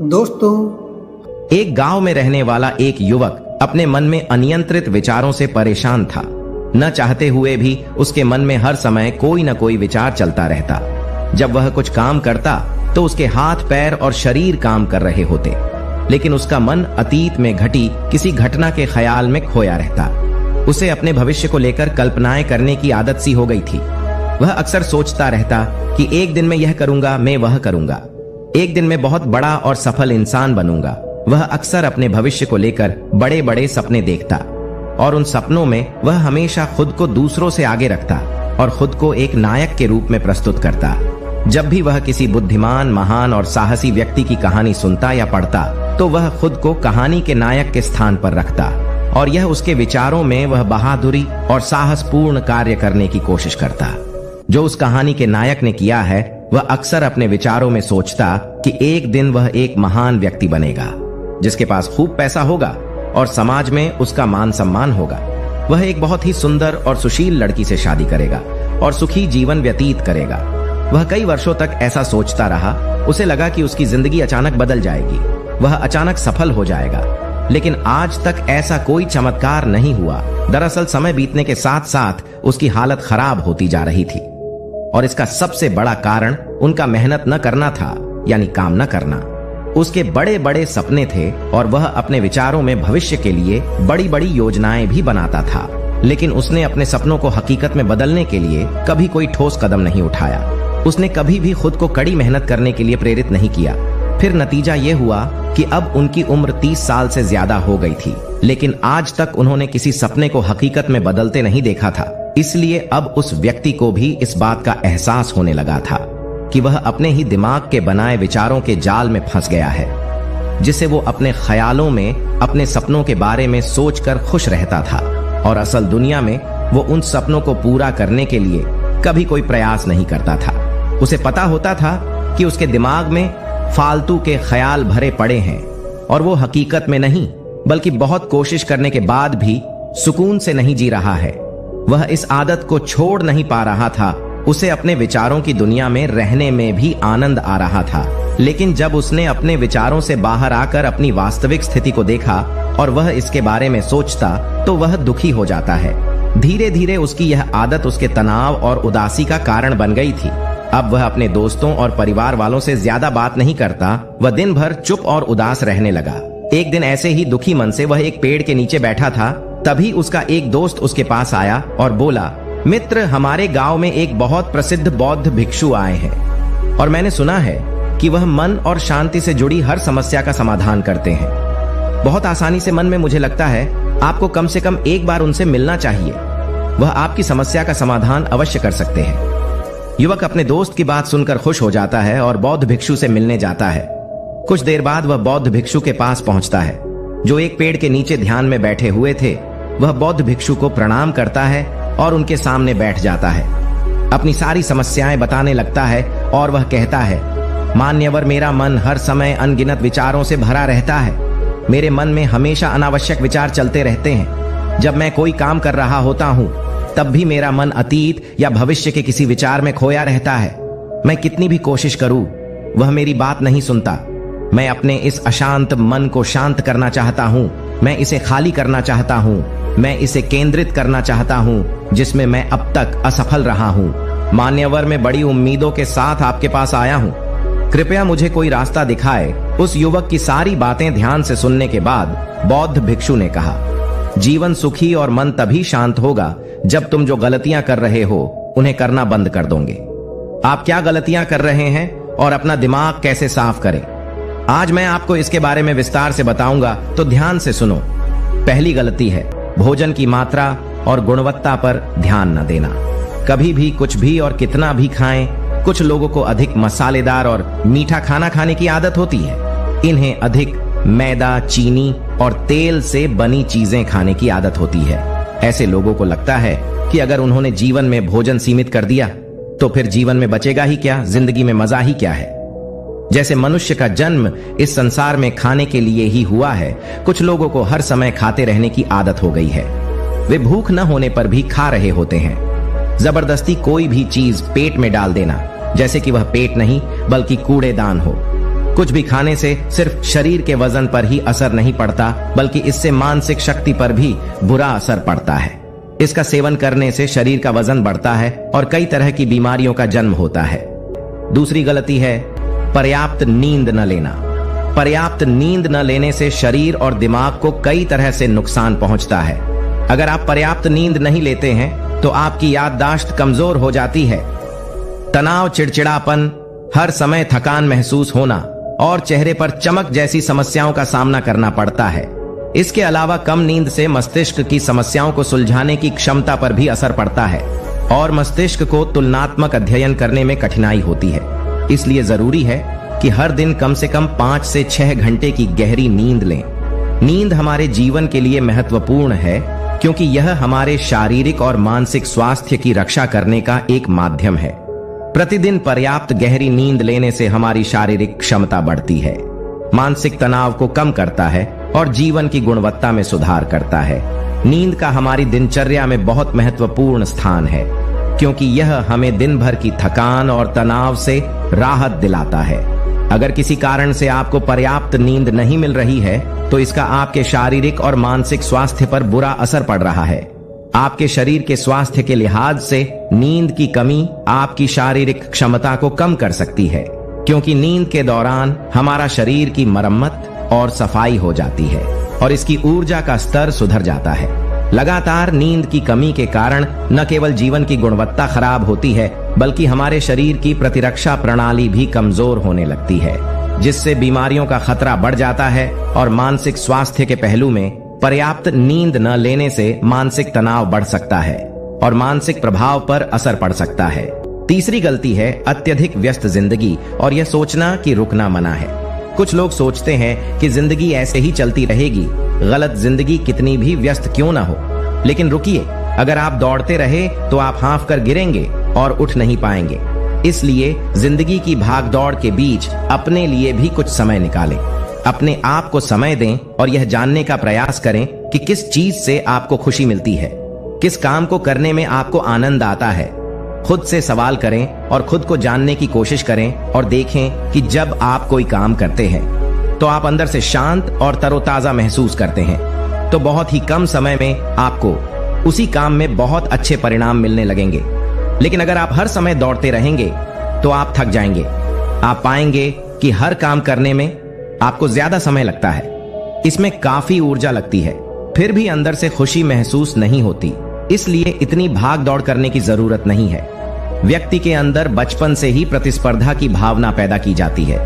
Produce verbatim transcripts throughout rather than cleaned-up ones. दोस्तों, एक गांव में रहने वाला एक युवक अपने मन में अनियंत्रित विचारों से परेशान था। न चाहते हुए भी उसके मन में हर समय कोई न कोई विचार चलता रहता। जब वह कुछ काम करता तो उसके हाथ, पैर और शरीर काम कर रहे होते, लेकिन उसका मन अतीत में घटी किसी घटना के ख्याल में खोया रहता। उसे अपने भविष्य को लेकर कल्पनाएं करने की आदत सी हो गई थी। वह अक्सर सोचता रहता कि एक दिन मैं यह करूंगा, मैं वह करूंगा, एक दिन मैं बहुत बड़ा और सफल इंसान बनूंगा। वह अक्सर अपने भविष्य को लेकर बड़े बड़े सपने देखता और उन सपनों में वह हमेशा खुद को दूसरों से आगे रखता और खुद को एक नायक के रूप में प्रस्तुत करता। जब भी वह किसी बुद्धिमान, महान और साहसी व्यक्ति की कहानी सुनता या पढ़ता तो वह खुद को कहानी के नायक के स्थान पर रखता और यह उसके विचारों में वह बहादुरी और साहसपूर्ण कार्य करने की कोशिश करता। जो उस कहानी के नायक ने किया है, वह अक्सर अपने विचारों में सोचता कि एक दिन वह एक महान व्यक्ति बनेगा जिसके पास खूब पैसा होगा और समाज में उसका मान सम्मान होगा। वह एक बहुत ही सुंदर और सुशील लड़की से शादी करेगा और सुखी जीवन व्यतीत करेगा। वह कई वर्षों तक ऐसा सोचता रहा। उसे लगा कि उसकी जिंदगी अचानक बदल जाएगी, वह अचानक सफल हो जाएगा, लेकिन आज तक ऐसा कोई चमत्कार नहीं हुआ। दरअसल समय बीतने के साथ साथ उसकी हालत खराब होती जा रही थी और इसका सबसे बड़ा कारण उनका मेहनत न करना था, यानी काम न करना। उसके बड़े बड़े सपने थे और वह अपने विचारों में भविष्य के लिए बड़ी बड़ी योजनाएं भी बनाता था, लेकिन उसने अपने सपनों को हकीकत में बदलने के लिए कभी कोई ठोस कदम नहीं उठाया। उसने कभी भी खुद को कड़ी मेहनत करने के लिए प्रेरित नहीं किया। फिर नतीजा यह हुआ कि अब उनकी उम्र तीस साल से ज्यादा हो गई थी, लेकिन आज तक उन्होंने किसी सपने को हकीकत में बदलते नहीं देखा था। इसलिए अब उस व्यक्ति को भी इस बात का एहसास होने लगा था कि वह अपने ही दिमाग के बनाए विचारों के जाल में फंस गया है, जिसे वो अपने ख्यालों में अपने सपनों के बारे में सोचकर खुश रहता था और असल दुनिया में वो उन सपनों को पूरा करने के लिए कभी कोई प्रयास नहीं करता था। उसे पता होता था कि उसके दिमाग में फालतू के ख्याल भरे पड़े हैं और वो हकीकत में नहीं, बल्कि बहुत कोशिश करने के बाद भी सुकून से नहीं जी रहा है। वह इस आदत को छोड़ नहीं पा रहा था। उसे अपने विचारों की दुनिया में रहने में भी आनंद आ रहा था, लेकिन जब उसने अपने विचारों से बाहर आकर अपनी वास्तविक स्थिति को देखा और वह इसके बारे में सोचता तो वह दुखी हो जाता है। धीरे धीरे उसकी यह आदत उसके तनाव और उदासी का कारण बन गई थी। अब वह अपने दोस्तों और परिवार वालों से ज्यादा बात नहीं करता। वह दिन भर चुप और उदास रहने लगा। एक दिन ऐसे ही दुखी मन से वह एक पेड़ के नीचे बैठा था, तभी उसका एक दोस्त उसके पास आया और बोला, मित्र, हमारे गांव में एक बहुत प्रसिद्ध बौद्ध भिक्षु आए हैं और मैंने सुना है कि वह मन और शांति से जुड़ी हर समस्या का समाधान करते हैं बहुत आसानी से। मन में मुझे लगता है आपको कम से कम एक बार उनसे मिलना चाहिए, वह आपकी समस्या का समाधान अवश्य कर सकते हैं। युवक अपने दोस्त की बात सुनकर खुश हो जाता है और बौद्ध भिक्षु से मिलने जाता है। कुछ देर बाद वह बौद्ध भिक्षु के पास पहुंचता है, जो एक पेड़ के नीचे ध्यान में बैठे हुए थे। वह बौद्ध भिक्षु को प्रणाम करता है और उनके सामने बैठ जाता है। अपनी सारी समस्याएं बताने लगता है और वह कहता है, मान्यवर, मेरा मन हर समय अनगिनत विचारों से भरा रहता है। मेरे मन में हमेशा अनावश्यक विचार चलते रहते हैं। जब मैं कोई काम कर रहा होता हूं तब भी मेरा मन अतीत या भविष्य के किसी विचार में खोया रहता है। मैं कितनी भी कोशिश करूं, वह मेरी बात नहीं सुनता। मैं अपने इस अशांत मन को शांत करना चाहता हूं। मैं इसे खाली करना चाहता हूं। मैं इसे केंद्रित करना चाहता हूं, जिसमें मैं अब तक असफल रहा हूं। मान्यवर, मैं बड़ी उम्मीदों के साथ आपके पास आया हूं। कृपया मुझे कोई रास्ता दिखाए। उस युवक की सारी बातें ध्यान से सुनने के बाद बौद्ध भिक्षु ने कहा, जीवन सुखी और मन तभी शांत होगा जब तुम जो गलतियां कर रहे हो उन्हें करना बंद कर दोगे। आप क्या गलतियां कर रहे हैं और अपना दिमाग कैसे साफ करें, आज मैं आपको इसके बारे में विस्तार से बताऊंगा, तो ध्यान से सुनो। पहली गलती है भोजन की मात्रा और गुणवत्ता पर ध्यान न देना। कभी भी कुछ भी और कितना भी खाएं। कुछ लोगों को अधिक मसालेदार और मीठा खाना खाने की आदत होती है। इन्हें अधिक मैदा, चीनी और तेल से बनी चीजें खाने की आदत होती है। ऐसे लोगों को लगता है कि अगर उन्होंने जीवन में भोजन सीमित कर दिया तो फिर जीवन में बचेगा ही क्या, जिंदगी में मजा ही क्या है। जैसे मनुष्य का जन्म इस संसार में खाने के लिए ही हुआ है, कुछ लोगों को हर समय खाते रहने की आदत हो गई है। वे भूख न होने पर भी खा रहे होते हैं। जबरदस्ती कोई भी चीज पेट में डाल देना, जैसे कि वह पेट नहीं बल्कि कूड़ेदान हो। कुछ भी खाने से सिर्फ शरीर के वजन पर ही असर नहीं पड़ता, बल्कि इससे मानसिक शक्ति पर भी बुरा असर पड़ता है। इसका सेवन करने से शरीर का वजन बढ़ता है और कई तरह की बीमारियों का जन्म होता है। दूसरी गलती है पर्याप्त नींद न लेना। पर्याप्त नींद न लेने से शरीर और दिमाग को कई तरह से नुकसान पहुंचता है। अगर आप पर्याप्त नींद नहीं लेते हैं तो आपकी याददाश्त कमजोर हो जाती है। तनाव, चिड़चिड़ापन, हर समय थकान महसूस होना और चेहरे पर चमक जैसी समस्याओं का सामना करना पड़ता है। इसके अलावा कम नींद से मस्तिष्क की समस्याओं को सुलझाने की क्षमता पर भी असर पड़ता है और मस्तिष्क को तुलनात्मक अध्ययन करने में कठिनाई होती है। इसलिए जरूरी है कि हर दिन कम से कम पाँच से छह घंटे की गहरी नींद लें। नींद हमारे जीवन के लिए महत्वपूर्ण है क्योंकि यह हमारे शारीरिक और मानसिक स्वास्थ्य की रक्षा करने का एक माध्यम है। प्रतिदिन पर्याप्त गहरी नींद लेने से हमारी शारीरिक क्षमता बढ़ती है, मानसिक तनाव को कम करता है और जीवन की गुणवत्ता में सुधार करता है। नींद का हमारी दिनचर्या में बहुत महत्वपूर्ण स्थान है क्योंकि यह हमें दिन भर की थकान और तनाव से राहत दिलाता है। अगर किसी कारण से आपको पर्याप्त नींद नहीं मिल रही है तो इसका आपके शारीरिक और मानसिक स्वास्थ्य पर बुरा असर पड़ रहा है। आपके शरीर के स्वास्थ्य के लिहाज से नींद की कमी आपकी शारीरिक क्षमता को कम कर सकती है क्योंकि नींद के दौरान हमारा शरीर की मरम्मत और सफाई हो जाती है और इसकी ऊर्जा का स्तर सुधर जाता है। लगातार नींद की कमी के कारण न केवल जीवन की गुणवत्ता खराब होती है बल्कि हमारे शरीर की प्रतिरक्षा प्रणाली भी कमजोर होने लगती है, जिससे बीमारियों का खतरा बढ़ जाता है। और मानसिक स्वास्थ्य के पहलू में पर्याप्त नींद न लेने से मानसिक तनाव बढ़ सकता है और मानसिक प्रभाव पर असर पड़ सकता है। तीसरी गलती है अत्यधिक व्यस्त जिंदगी और यह सोचना कि रुकना मना है। कुछ लोग सोचते हैं कि जिंदगी ऐसे ही चलती रहेगी, गलत जिंदगी कितनी भी व्यस्त क्यों ना हो। लेकिन रुकिए, अगर आप दौड़ते रहे तो आप हांफ कर गिरेंगे और उठ नहीं पाएंगे। इसलिए जिंदगी की भागदौड़ के बीच अपने लिए भी कुछ समय निकालें, अपने आप को समय दें और यह जानने का प्रयास करें कि किस चीज से आपको खुशी मिलती है, किस काम को करने में आपको आनंद आता है। खुद से सवाल करें और खुद को जानने की कोशिश करें और देखें कि जब आप कोई काम करते हैं तो आप अंदर से शांत और तरोताजा महसूस करते हैं, तो बहुत ही कम समय में आपको उसी काम में बहुत अच्छे परिणाम मिलने लगेंगे। लेकिन अगर आप हर समय दौड़ते रहेंगे तो आप थक जाएंगे। आप पाएंगे कि हर काम करने में आपको ज्यादा समय लगता है, इसमें काफी ऊर्जा लगती है, फिर भी अंदर से खुशी महसूस नहीं होती। इसलिए इतनी भाग दौड़ करने की जरूरत नहीं है। व्यक्ति के अंदर बचपन से ही प्रतिस्पर्धा की भावना पैदा की जाती है,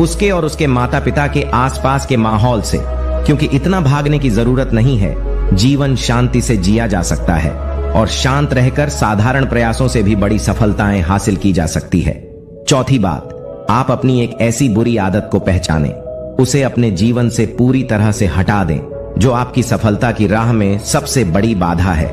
उसके और उसके माता पिता के आसपास के माहौल से, क्योंकि इतना भागने की जरूरत नहीं है। जीवन शांति से जिया जा सकता है और शांत रहकर साधारण प्रयासों से भी बड़ी सफलताएं हासिल की जा सकती है। चौथी बात, आप अपनी एक ऐसी बुरी आदत को पहचानें, उसे अपने जीवन से पूरी तरह से हटा दें जो आपकी सफलता की राह में सबसे बड़ी बाधा है।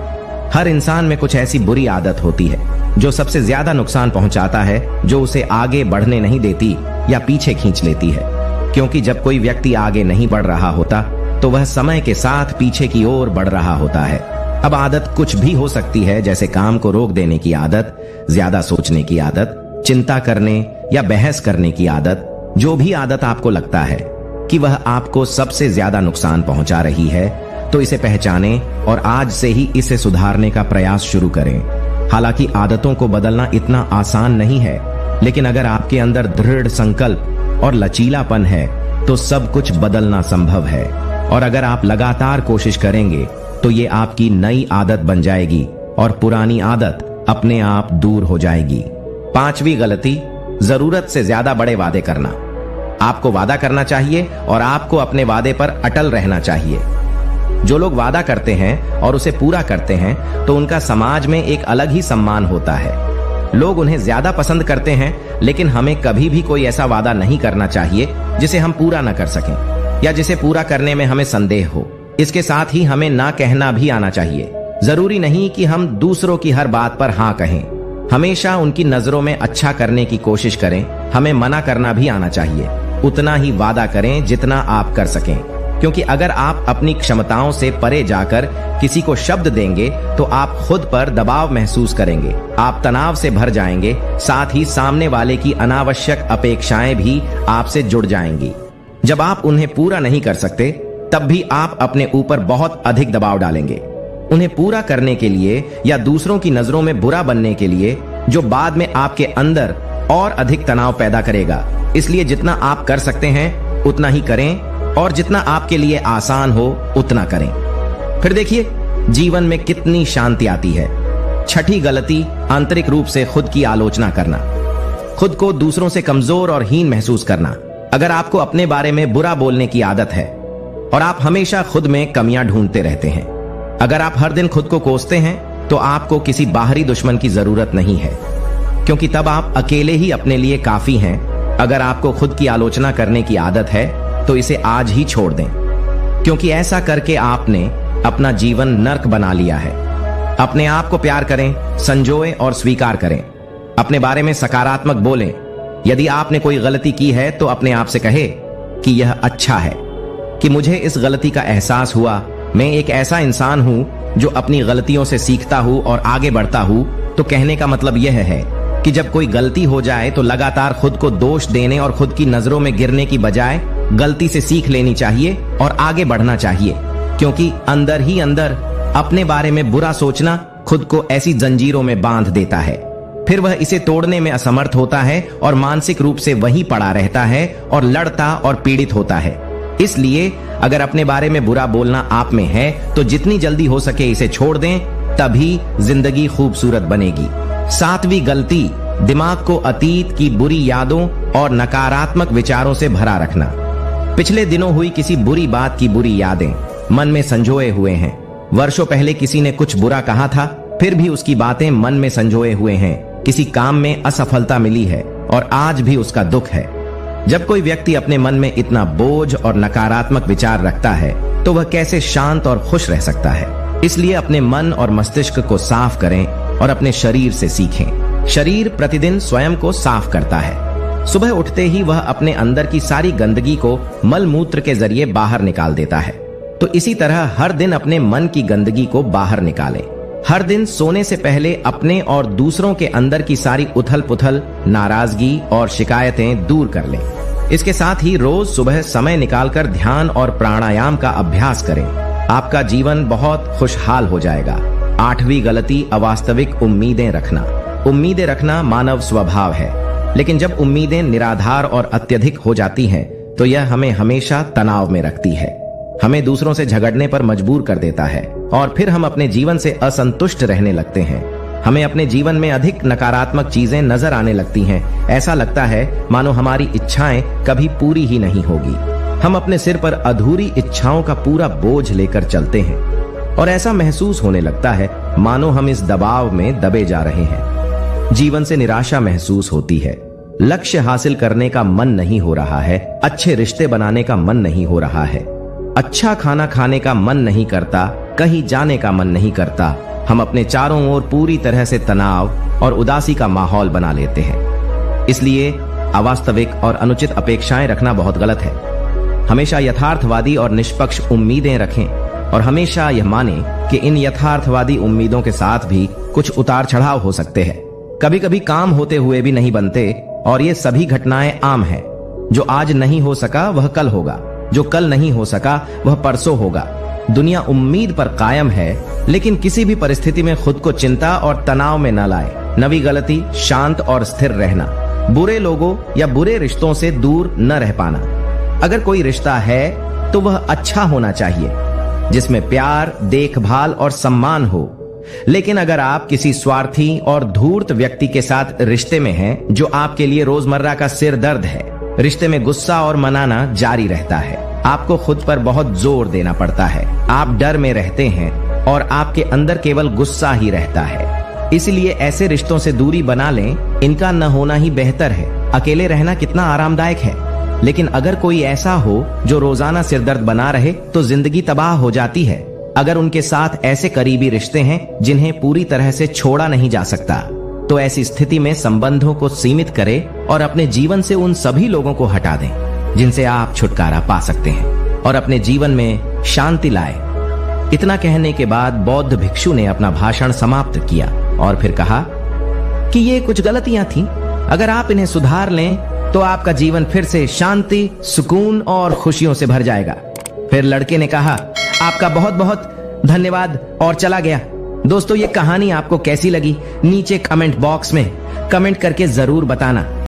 हर इंसान में कुछ ऐसी बुरी आदत होती है जो सबसे ज्यादा नुकसान पहुंचाता है, जो उसे आगे बढ़ने नहीं देती या पीछे खींच लेती है। क्योंकि जब कोई व्यक्ति आगे नहीं बढ़ रहा होता तो वह समय के साथ पीछे की ओर बढ़ रहा होता है। अब आदत कुछ भी हो सकती है, जैसे काम को रोक देने की आदत, ज्यादा सोचने की आदत, चिंता करने या बहस करने की आदत। जो भी आदत आपको लगता है कि वह आपको सबसे ज्यादा नुकसान पहुंचा रही है तो इसे पहचाने और आज से ही इसे सुधारने का प्रयास शुरू करें। हालांकि आदतों को बदलना इतना आसान नहीं है, लेकिन अगर आपके अंदर दृढ़ संकल्प और लचीलापन है तो सब कुछ बदलना संभव है। और अगर आप लगातार कोशिश करेंगे तो ये आपकी नई आदत बन जाएगी और पुरानी आदत अपने आप दूर हो जाएगी। पांचवी गलती, जरूरत से ज्यादा बड़े वादे करना। आपको वादा करना चाहिए और आपको अपने वादे पर अटल रहना चाहिए। जो लोग वादा करते हैं और उसे पूरा करते हैं तो उनका समाज में एक अलग ही सम्मान होता है। लोग उन्हें ज्यादा पसंद करते हैं, लेकिन हमें कभी भी कोई ऐसा वादा नहीं करना चाहिए जिसे हम पूरा ना कर सकें या जिसे पूरा करने में हमें संदेह हो। इसके साथ ही हमें ना कहना भी आना चाहिए। जरूरी नहीं कि हम दूसरों की हर बात पर हाँ कहें। हमेशा उनकी नजरों में अच्छा करने की कोशिश करें। हमें मना करना भी आना चाहिए। उतना ही वादा करें जितना आप कर सकें, क्योंकि अगर आप अपनी क्षमताओं से परे जाकर किसी को शब्द देंगे तो आप खुद पर दबाव महसूस करेंगे, आप तनाव से भर जाएंगे, साथ ही सामने वाले की अनावश्यक अपेक्षाएं भी आपसे जुड़ जाएंगी। जब आप उन्हें पूरा नहीं कर सकते तब भी आप अपने ऊपर बहुत अधिक दबाव डालेंगे। उन्हें पूरा करने के लिए या दूसरों की नजरों में बुरा बनने के लिए, जो बाद में आपके अंदर और अधिक तनाव पैदा करेगा। इसलिए जितना आप कर सकते हैं उतना ही करें और जितना आपके लिए आसान हो उतना करें। फिर देखिए जीवन में कितनी शांति आती है। छठी गलती, आंतरिक रूप से खुद की आलोचना करना, खुद को दूसरों से कमजोर और हीन महसूस करना। अगर आपको अपने बारे में बुरा बोलने की आदत है और आप हमेशा खुद में कमियां ढूंढते रहते हैं, अगर आप हर दिन खुद को कोसते हैं तो आपको किसी बाहरी दुश्मन की जरूरत नहीं है, क्योंकि तब आप अकेले ही अपने लिए काफी हैं। अगर आपको खुद की आलोचना करने की आदत है तो इसे आज ही छोड़ दें, क्योंकि ऐसा करके आपने अपना जीवन नर्क बना लिया है। अपने आप को प्यार करें, संजोएं और स्वीकार करें। अपने बारे में सकारात्मक बोलें। यदि आपने कोई गलती की है तो अपने आप से कहे कि यह अच्छा है कि मुझे इस गलती का एहसास हुआ। मैं एक ऐसा इंसान हूं जो अपनी गलतियों से सीखता हूं और आगे बढ़ता हूं। तो कहने का मतलब यह है कि जब कोई गलती हो जाए तो लगातार खुद को दोष देने और खुद की नजरों में गिरने की बजाय गलती से सीख लेनी चाहिए और आगे बढ़ना चाहिए, क्योंकि अंदर ही अंदर अपने बारे में बुरा सोचना खुद को ऐसी जंजीरों में बांध देता है। फिर वह इसे तोड़ने में असमर्थ होता है और मानसिक रूप से वहीं पड़ा रहता है और लड़ता और पीड़ित होता है। इसलिए अगर अपने बारे में बुरा बोलना आप में है तो जितनी जल्दी हो सके इसे छोड़ दें, तभी जिंदगी खूबसूरत बनेगी। सातवीं गलती, दिमाग को अतीत की बुरी यादों और नकारात्मक विचारों से भरा रखना। पिछले दिनों हुई किसी बुरी बात की बुरी यादें मन में संजोए हुए हैं। वर्षों पहले किसी ने कुछ बुरा कहा था, फिर भी उसकी बातें मन में संजोए हुए हैं। किसी काम में असफलता मिली है और आज भी उसका दुख है। जब कोई व्यक्ति अपने मन में इतना बोझ और नकारात्मक विचार रखता है तो वह कैसे शांत और खुश रह सकता है। इसलिए अपने मन और मस्तिष्क को साफ करें और अपने शरीर से सीखें। शरीर प्रतिदिन स्वयं को साफ करता है। सुबह उठते ही वह अपने अंदर की सारी गंदगी को मल मूत्र के जरिए बाहर निकाल देता है। तो इसी तरह हर दिन अपने मन की गंदगी को बाहर निकालें। हर दिन सोने से पहले अपने और दूसरों के अंदर की सारी उथल पुथल, नाराजगी और शिकायतें दूर कर लें। इसके साथ ही रोज सुबह समय निकालकर ध्यान और प्राणायाम का अभ्यास करें। आपका जीवन बहुत खुशहाल हो जाएगा। आठवीं गलती, अवास्तविक उम्मीदें रखना। उम्मीदें रखना मानव स्वभाव है, लेकिन जब उम्मीदें निराधार और अत्यधिक हो जाती हैं तो यह हमें हमेशा तनाव में रखती है, हमें दूसरों से झगड़ने पर मजबूर कर देता है और फिर हम अपने जीवन से असंतुष्ट रहने लगते हैं। हमें अपने जीवन में अधिक नकारात्मक चीजें नजर आने लगती हैं। ऐसा लगता है मानो हमारी इच्छाएं कभी पूरी ही नहीं होगी। हम अपने सिर पर अधूरी इच्छाओं का पूरा बोझ लेकर चलते हैं और ऐसा महसूस होने लगता है मानो हम इस दबाव में दबे जा रहे हैं। जीवन से निराशा महसूस होती है, लक्ष्य हासिल करने का मन नहीं हो रहा है, अच्छे रिश्ते बनाने का मन नहीं हो रहा है, अच्छा खाना खाने का मन नहीं करता, कहीं जाने का मन नहीं करता। हम अपने चारों ओर पूरी तरह से तनाव और उदासी का माहौल बना लेते हैं। इसलिए अवास्तविक और अनुचित अपेक्षाएं रखना बहुत गलत है। हमेशा यथार्थवादी और निष्पक्ष उम्मीदें रखें और हमेशा यह माने कि इन यथार्थवादी उम्मीदों के साथ भी कुछ उतार चढ़ाव हो सकते हैं। कभी कभी काम होते हुए भी नहीं बनते और ये सभी घटनाएं आम हैं। जो आज नहीं हो सका वह कल होगा, जो कल नहीं हो सका वह परसों होगा। दुनिया उम्मीद पर कायम है, लेकिन किसी भी परिस्थिति में खुद को चिंता और तनाव में न लाए। नवी गलती, शांत और स्थिर रहना। बुरे लोगों या बुरे रिश्तों से दूर न रह पाना। अगर कोई रिश्ता है तो वह अच्छा होना चाहिए, जिसमें प्यार, देखभाल और सम्मान हो। लेकिन अगर आप किसी स्वार्थी और धूर्त व्यक्ति के साथ रिश्ते में हैं जो आपके लिए रोजमर्रा का सिर दर्द है, रिश्ते में गुस्सा और मनाना जारी रहता है, आपको खुद पर बहुत जोर देना पड़ता है, आप डर में रहते हैं और आपके अंदर केवल गुस्सा ही रहता है। इसलिए ऐसे रिश्तों से दूरी बना लें, इनका न होना ही बेहतर है। अकेले रहना कितना आरामदायक है, लेकिन अगर कोई ऐसा हो जो रोजाना सिरदर्द बना रहे तो जिंदगी तबाह हो जाती है। अगर उनके साथ ऐसे करीबी रिश्ते हैं जिन्हें पूरी तरह से छोड़ा नहीं जा सकता, तो ऐसी स्थिति में संबंधों को सीमित करें और अपने जीवन से उन सभी लोगों को हटा दें जिनसे आप छुटकारा पा सकते हैं। और अपने जीवन में शांति लाए। इतना कहने के बाद बौद्ध भिक्षु ने अपना भाषण समाप्त किया और फिर कहा कि ये कुछ गलतियां थीं, अगर आप इन्हें सुधार लें तो आपका जीवन फिर से शांति, सुकून और खुशियों से भर जाएगा। फिर लड़के ने कहा, आपका बहुत बहुत धन्यवाद, और चला गया। दोस्तों, ये कहानी आपको कैसी लगी नीचे कमेंट बॉक्स में कमेंट करके जरूर बताना।